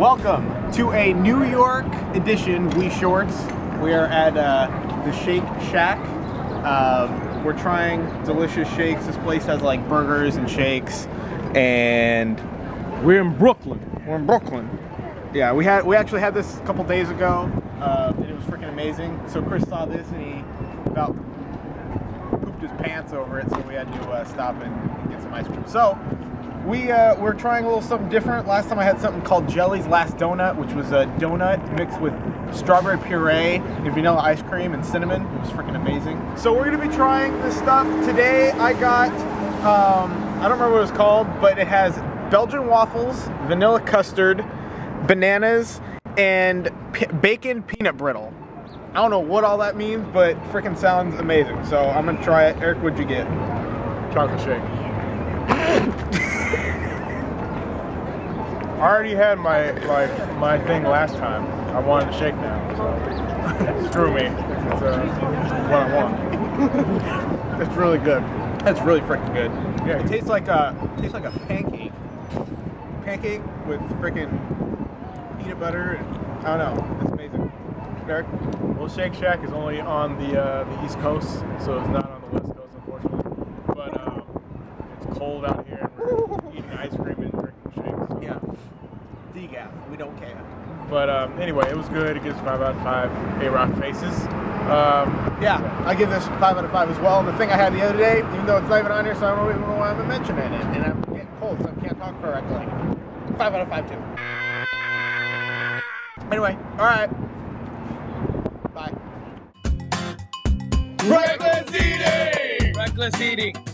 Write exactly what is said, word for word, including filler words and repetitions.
Welcome to a New York edition We Shorts. We are at uh, the Shake Shack. Um, we're trying delicious shakes. This place has like burgers and shakes, and we're in Brooklyn. We're in Brooklyn. Yeah, we had we actually had this a couple days ago, uh, and it was freaking amazing. So Chris saw this and he about pooped his pants over it, so we had to uh, stop and get some ice cream. So. We, uh, we're trying a little something different. Last time I had something called Jelly's Last Donut, which was a donut mixed with strawberry puree and vanilla ice cream and cinnamon. It was freaking amazing. So we're gonna be trying this stuff. Today I got, um, I don't remember what it was called, but it has Belgian waffles, vanilla custard, bananas, and bacon peanut brittle. I don't know what all that means, but freaking sounds amazing. So I'm gonna try it. Eric, what'd you get? Chocolate shake. I already had my like my thing last time. I wanted to shake now, so screw me. It's uh, what I want. It's really good. That's really freaking good. Yeah, it tastes like a it tastes like a pancake. Pancake with freaking peanut butter. And, I don't know. It's amazing. Eric? Well, Shake Shack is only on the uh, the East Coast, so it's not on the West Coast, unfortunately. But um, it's cold out here, and we're eating ice cream and drinking shakes. So. Yeah. We don't care. But um, anyway, it was good. It gives five out of five A-Roc faces. Um, yeah, I give this five out of five as well. The thing I had the other day, even though it's not even on here, so I don't even know why I'm mentioning it. And I'm getting cold, so I can't talk correctly. Five out of five too. Anyway, all right. Bye. Reckless eating. Reckless eating.